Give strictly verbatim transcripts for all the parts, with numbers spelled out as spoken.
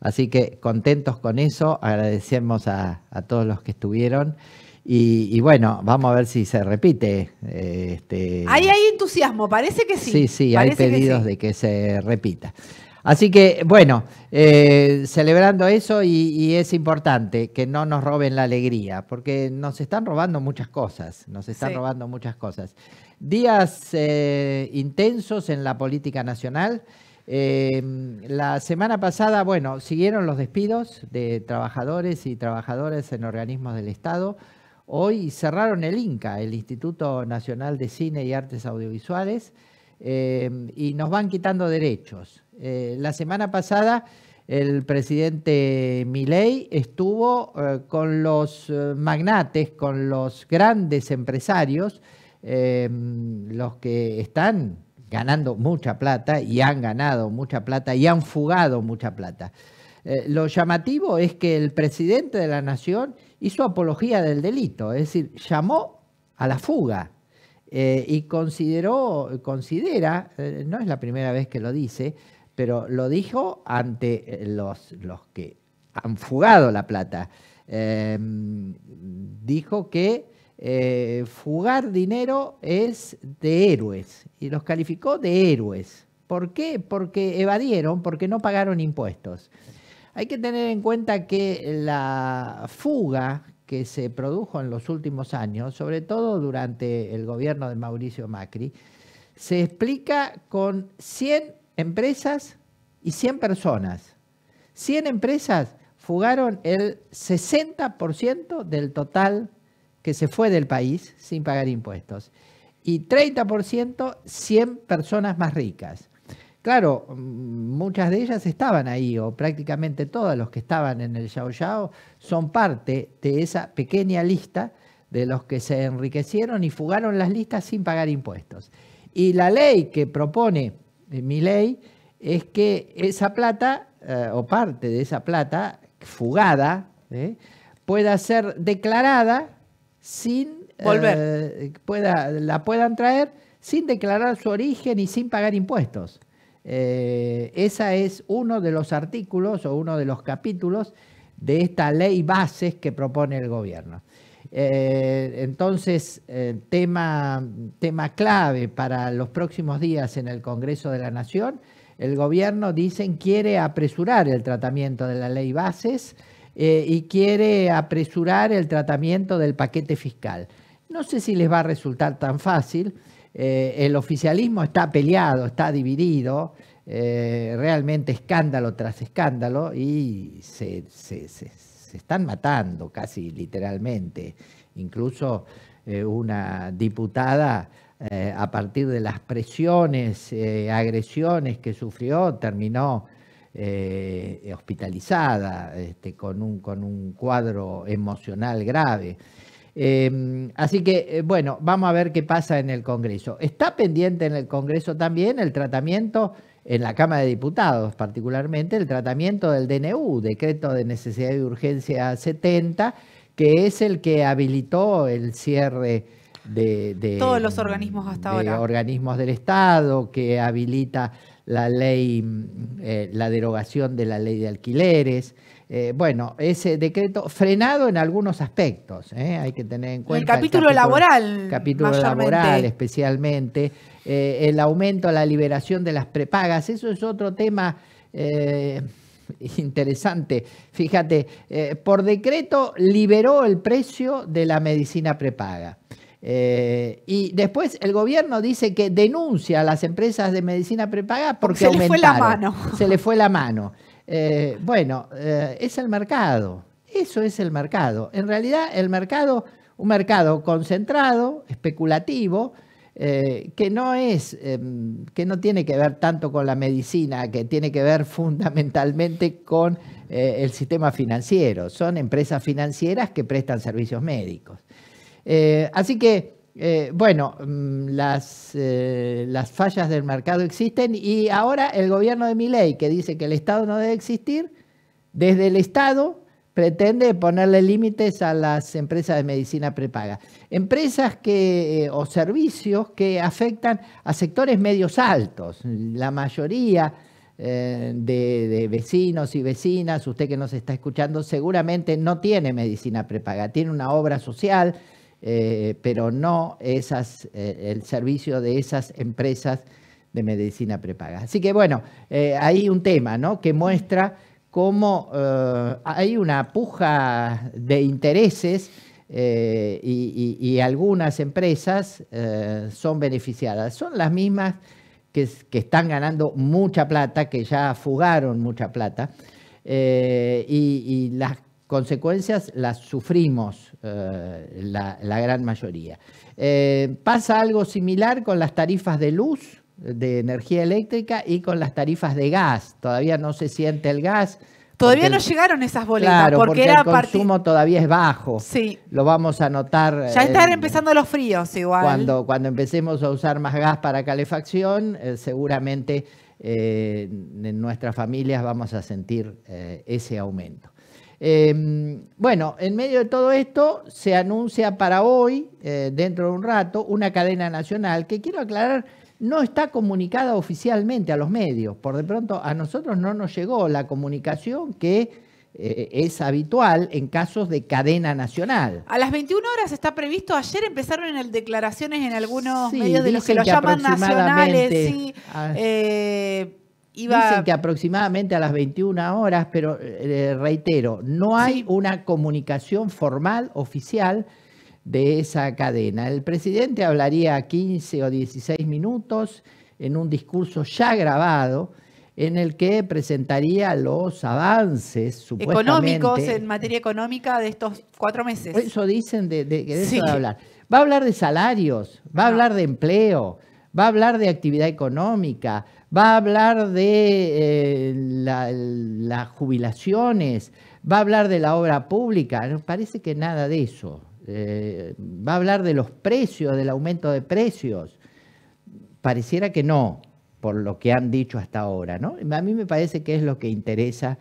Así que contentos con eso, agradecemos a, a todos los que estuvieron. Y, y bueno, vamos a ver si se repite. Eh, este... Ahí hay entusiasmo, parece que sí. Sí, sí, parece hay pedidos que sí. de que se repita. Así que, bueno, eh, celebrando eso y, y es importante que no nos roben la alegría, porque nos están robando muchas cosas, nos están sí. robando muchas cosas. Días eh, intensos en la política nacional. Eh, la semana pasada, bueno, siguieron los despidos de trabajadores y trabajadoras en organismos del Estado. Hoy cerraron el INCA, el Instituto Nacional de Cine y Artes Audiovisuales, eh, y nos van quitando derechos. Eh, la semana pasada el presidente Milei estuvo eh, con los magnates, con los grandes empresarios, eh, los que están ganando mucha plata y han ganado mucha plata y han fugado mucha plata. Eh, lo llamativo es que el presidente de la nación hizo apología del delito, es decir, llamó a la fuga eh, y consideró, considera, eh, no es la primera vez que lo dice, pero lo dijo ante los, los que han fugado la plata. Eh, dijo que eh, fugar dinero es de héroes y los calificó de héroes. ¿Por qué? Porque evadieron, porque no pagaron impuestos. Hay que tener en cuenta que la fuga que se produjo en los últimos años, sobre todo durante el gobierno de Mauricio Macri, se explica con cien empresas y cien personas. cien empresas fugaron el sesenta por ciento del total que se fue del país sin pagar impuestos y treinta por ciento cien personas más ricas. Claro, muchas de ellas estaban ahí, o prácticamente todas los que estaban en el Yao Yao son parte de esa pequeña lista de los que se enriquecieron y fugaron las listas sin pagar impuestos. Y la ley que propone Milei es que esa plata, eh, o parte de esa plata fugada, eh, pueda ser declarada sin... Volver. Eh, pueda, la puedan traer sin declarar su origen y sin pagar impuestos. Eh, ese es uno de los artículos o uno de los capítulos de esta ley bases que propone el gobierno. Eh, entonces, eh, tema, tema clave para los próximos días en el Congreso de la Nación, el gobierno, dicen, quiere apresurar el tratamiento de la ley bases eh, y quiere apresurar el tratamiento del paquete fiscal. No sé si les va a resultar tan fácil. Eh, el oficialismo está peleado, está dividido, eh, realmente escándalo tras escándalo y se, se, se, se están matando casi literalmente. Incluso eh, una diputada eh, a partir de las presiones, eh, agresiones que sufrió, terminó eh, hospitalizada este, con un, con un cuadro emocional grave. Eh, así que, bueno, vamos a ver qué pasa en el Congreso. Está pendiente en el Congreso también el tratamiento, en la Cámara de Diputados particularmente, el tratamiento del D N U, Decreto de Necesidad y Urgencia setenta, que es el que habilitó el cierre de, de todos los organismos hasta ahora. De organismos del Estado, que habilita la ley, eh, la derogación de la ley de alquileres. Eh, bueno, ese decreto frenado en algunos aspectos, ¿eh? Hay que tener en cuenta. El capítulo, el capítulo laboral. Capítulo laboral especialmente, eh, el aumento a la liberación de las prepagas, eso es otro tema eh, interesante. Fíjate, eh, por decreto liberó el precio de la medicina prepaga. Eh, y después el gobierno dice que denuncia a las empresas de medicina prepaga porque se les fue la mano. Se le fue la mano. Eh, bueno, eh, es el mercado, eso es el mercado. En realidad el mercado, un mercado concentrado, especulativo, eh, que no es, eh, que no tiene que ver tanto con la medicina, que tiene que ver fundamentalmente con eh, el sistema financiero. Son empresas financieras que prestan servicios médicos. Eh, así que, eh, bueno, las, eh, las fallas del mercado existen y ahora el gobierno de Milei, que dice que el Estado no debe existir, desde el Estado pretende ponerle límites a las empresas de medicina prepaga. Empresas que, eh, o servicios que afectan a sectores medios altos. La mayoría eh, de, de vecinos y vecinas, usted que nos está escuchando, seguramente no tiene medicina prepaga, tiene una obra social, eh, pero no esas, eh, el servicio de esas empresas de medicina prepaga. Así que bueno, eh, hay un tema, ¿no?, que muestra cómo eh, hay una puja de intereses eh, y, y, y algunas empresas eh, son beneficiadas. Son las mismas que, que están ganando mucha plata, que ya fugaron mucha plata, eh, y, y las consecuencias las sufrimos eh, la, la gran mayoría. Eh, pasa algo similar con las tarifas de luz, de energía eléctrica y con las tarifas de gas. Todavía no se siente el gas. Todavía no el... llegaron esas boletas. Claro, porque, porque era el consumo part... todavía es bajo. Sí. Lo vamos a notar. Ya están eh, empezando los fríos igual. Cuando, cuando empecemos a usar más gas para calefacción, eh, seguramente eh, en nuestras familias vamos a sentir eh, ese aumento. Eh, bueno, en medio de todo esto se anuncia para hoy, eh, dentro de un rato, una cadena nacional que, quiero aclarar, no está comunicada oficialmente a los medios. Por de pronto a nosotros no nos llegó la comunicación que eh, es habitual en casos de cadena nacional. A las veintiuna horas está previsto. Ayer empezaron en declaraciones en algunos sí, medios de los que, que lo llaman nacionales. Sí, a, eh, iba... Dicen que aproximadamente a las veintiuna horas, pero eh, reitero, no hay sí. una comunicación formal oficial de esa cadena. El presidente hablaría quince o dieciséis minutos en un discurso ya grabado en el que presentaría los avances supuestamente económicos, en materia económica, de estos cuatro meses. Eso dicen, de, de, de eso sí. va a hablar. Va a hablar de salarios, va a no. hablar de empleo, va a hablar de actividad económica, va a hablar de eh, la, las jubilaciones, va a hablar de la obra pública. Parece que nada de eso. Eh, va a hablar de los precios, del aumento de precios. Pareciera que no, por lo que han dicho hasta ahora, ¿no? A mí me parece que es lo que interesa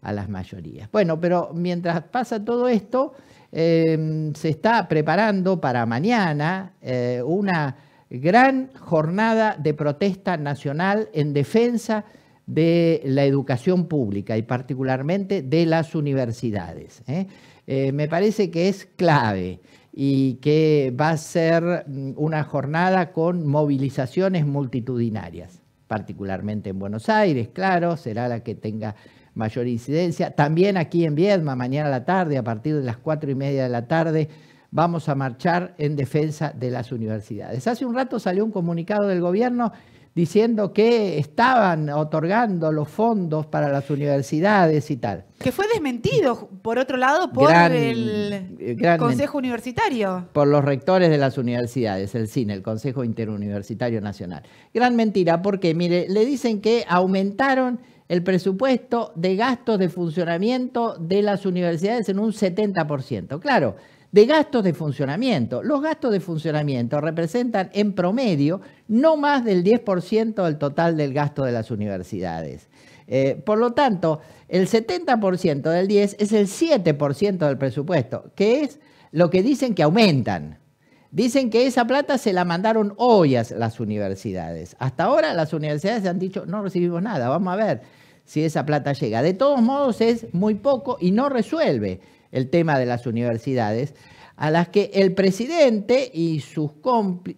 a las mayorías. Bueno, pero mientras pasa todo esto, eh, se está preparando para mañana eh, una gran jornada de protesta nacional en defensa de la educación pública y particularmente de las universidades, ¿eh? Eh, me parece que es clave y que va a ser una jornada con movilizaciones multitudinarias, particularmente en Buenos Aires, claro, será la que tenga mayor incidencia. También aquí en Viedma, mañana a la tarde, a partir de las cuatro y media de la tarde, vamos a marchar en defensa de las universidades. Hace un rato salió un comunicado del gobierno diciendo que estaban otorgando los fondos para las universidades y tal. Que fue desmentido, por otro lado, por gran, el gran Consejo Universitario. Por los rectores de las universidades, el C I N, el Consejo Interuniversitario Nacional. Gran mentira, porque mire, le dicen que aumentaron el presupuesto de gastos de funcionamiento de las universidades en un setenta por ciento. Claro, de gastos de funcionamiento. Los gastos de funcionamiento representan en promedio no más del diez por ciento del total del gasto de las universidades. Eh, por lo tanto, el setenta por ciento del diez por ciento es el siete por ciento del presupuesto, que es lo que dicen que aumentan. Dicen que esa plata se la mandaron hoy a las universidades. Hasta ahora las universidades han dicho no recibimos nada, vamos a ver si esa plata llega. De todos modos es muy poco y no resuelve el tema de las universidades, a las que el presidente y sus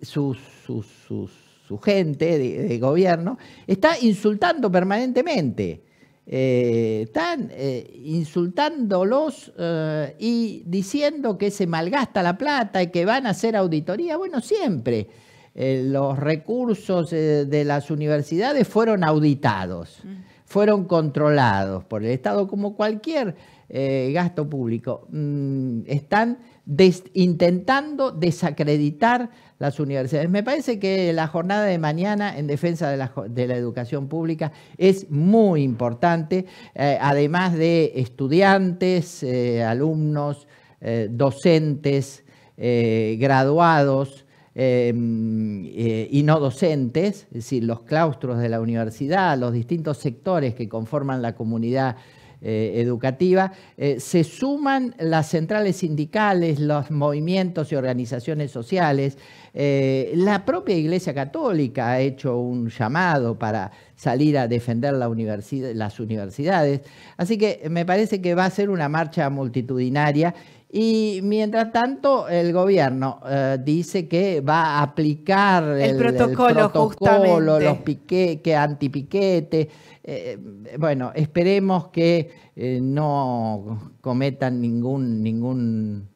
sus, sus, sus, su gente de, de gobierno está insultando permanentemente. Eh, están eh, insultándolos eh, y diciendo que se malgasta la plata y que van a hacer auditoría. Bueno, siempre eh, los recursos eh, de las universidades fueron auditados, mm. fueron controlados por el Estado como cualquier Eh, gasto público. Mm, están des- intentando desacreditar las universidades. Me parece que la jornada de mañana en defensa de la, de la educación pública es muy importante, eh, además de estudiantes, eh, alumnos, eh, docentes, eh, graduados eh, eh, y no docentes, es decir, los claustros de la universidad, los distintos sectores que conforman la comunidad eh, educativa. Eh, se suman las centrales sindicales, los movimientos y organizaciones sociales. Eh, la propia Iglesia Católica ha hecho un llamado para salir a defender la universidad, las universidades. Así que me parece que va a ser una marcha multitudinaria. Y mientras tanto, el gobierno eh, dice que va a aplicar el, el protocolo, el protocolo los piquetes, antipiquetes. Eh, bueno, esperemos que eh, no cometan ningún, ningún,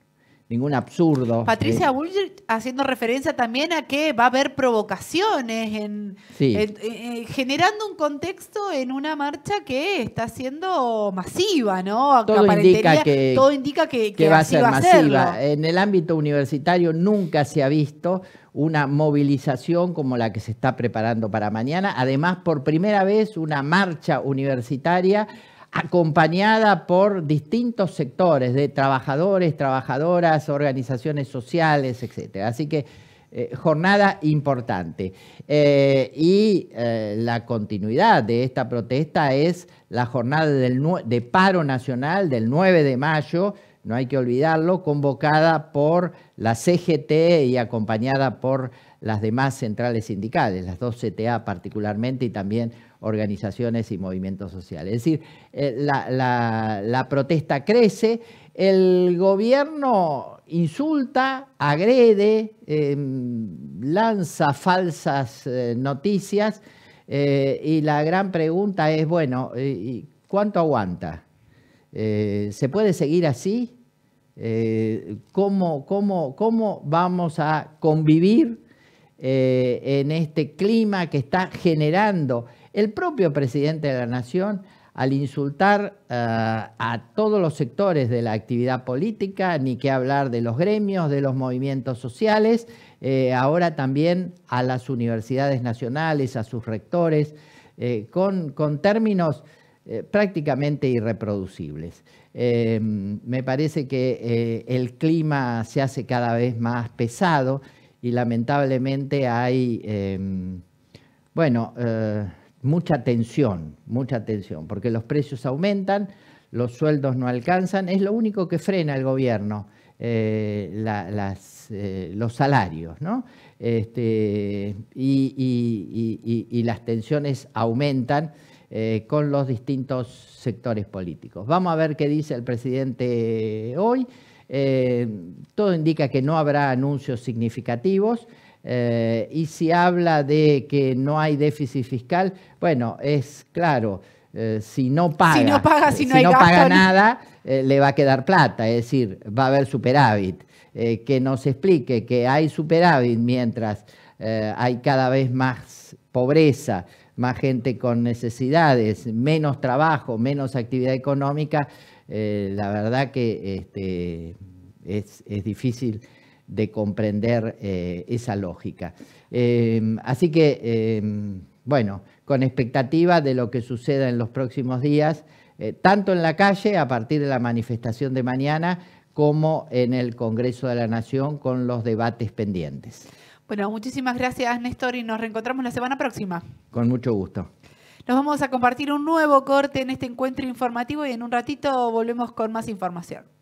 ningún absurdo. Patricia eh. Bullrich haciendo referencia también a que va a haber provocaciones, en, sí. en, en, generando un contexto en una marcha que está siendo masiva, ¿no? Todo indica que, todo indica que, que, que va a ser masiva. Hacerlo. En el ámbito universitario nunca se ha visto una movilización como la que se está preparando para mañana. Además, por primera vez, una marcha universitaria acompañada por distintos sectores de trabajadores, trabajadoras, organizaciones sociales, etcétera. Así que eh, jornada importante. Eh, y eh, la continuidad de esta protesta es la jornada del de paro nacional del nueve de mayo, no hay que olvidarlo, convocada por la C G T y acompañada por las demás centrales sindicales, las dos C T A particularmente y también organizaciones y movimientos sociales. Es decir, la, la, la protesta crece, el gobierno insulta, agrede, eh, lanza falsas eh, noticias eh, y la gran pregunta es, bueno, ¿cuánto aguanta? Eh, ¿Se puede seguir así? Eh, ¿cómo, cómo, cómo vamos a convivir eh, en este clima que está generando el propio presidente de la Nación al insultar uh, a todos los sectores de la actividad política, ni que hablar de los gremios, de los movimientos sociales, eh, ahora también a las universidades nacionales, a sus rectores, eh, con, con términos eh, prácticamente irreproducibles? Eh, me parece que eh, el clima se hace cada vez más pesado y lamentablemente hay, eh, bueno... Eh, Mucha tensión, mucha tensión, porque los precios aumentan, los sueldos no alcanzan, es lo único que frena el gobierno, eh, la, las, eh, los salarios, ¿no? Este, y, y, y, y, y las tensiones aumentan eh, con los distintos sectores políticos. Vamos a ver qué dice el presidente hoy. Eh, todo indica que no habrá anuncios significativos. Eh, y si habla de que no hay déficit fiscal, bueno, es claro, eh, si no paga, si no paga, si no si no paga nada, eh, le va a quedar plata, es decir, va a haber superávit. Eh, que nos explique que hay superávit mientras eh, hay cada vez más pobreza, más gente con necesidades, menos trabajo, menos actividad económica, eh, la verdad que este, es, es difícil de comprender eh, esa lógica. Eh, así que, eh, bueno, con expectativa de lo que suceda en los próximos días, eh, tanto en la calle, a partir de la manifestación de mañana, como en el Congreso de la Nación, con los debates pendientes. Bueno, muchísimas gracias, Néstor, y nos reencontramos la semana próxima. Con mucho gusto. Nos vamos a compartir un nuevo corte en este encuentro informativo y en un ratito volvemos con más información.